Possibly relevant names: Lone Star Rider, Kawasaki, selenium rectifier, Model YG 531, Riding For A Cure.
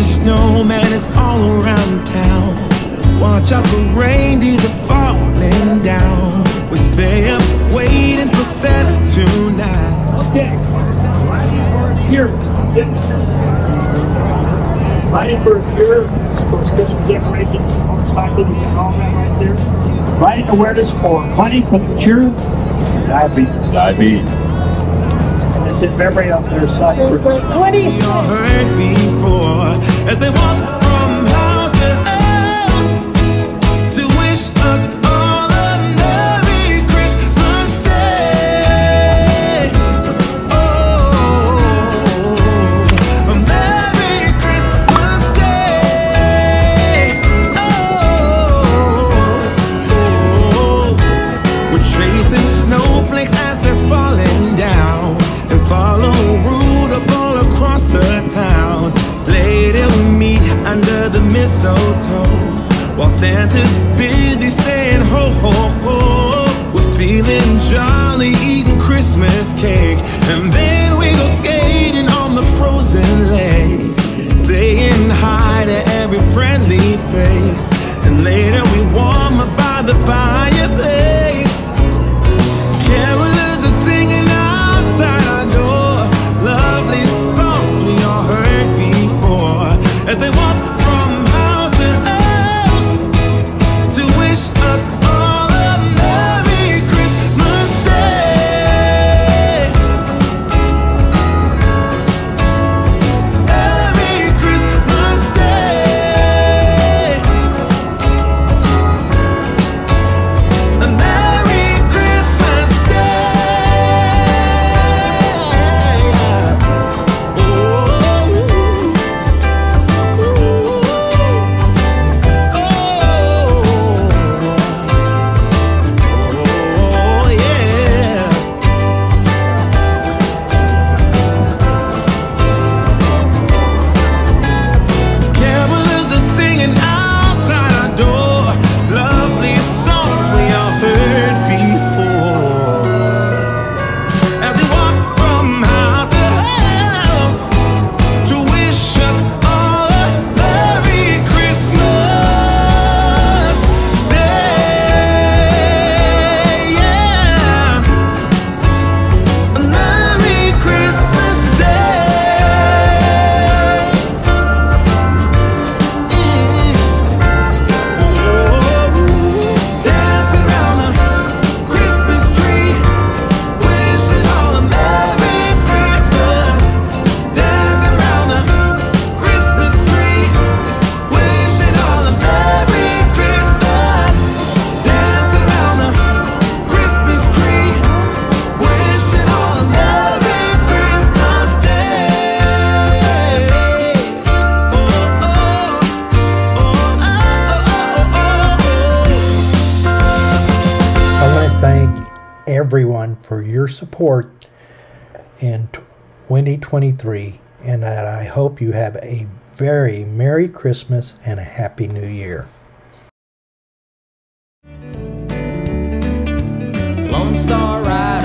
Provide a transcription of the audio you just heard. the snowman is all around town. Watch out for rain, these are falling down. We stay up waiting for Santa tonight. Okay, Riding For A Cure. Riding For A Cure, of course, Christmas decoration, motorcycles, and all that right there. Riding awareness for Riding For A Cure, diabetes. In memory of their son. We all heard before as they walk from house to house to wish us all a Merry Christmas Day. Oh, a Merry Christmas Day. Oh, oh. We're chasing snowflakes as they're falling down. Follow Rudolph all across the town. Later we meet under the mistletoe, while Santa's busy saying ho ho ho. We're feeling jolly, eating Christmas cake, and then we go skating on the frozen lake, saying hi to every friendly face. And later we warm up by the fireplace. Carolers are singing outside our door. As they walk from house to house to wish us all a Merry Christmas Day. Merry Christmas Day. A Merry Christmas Day. Everyone for your support in 2023, and that I hope you have a very Merry Christmas and a Happy New Year. Lone Star Rider.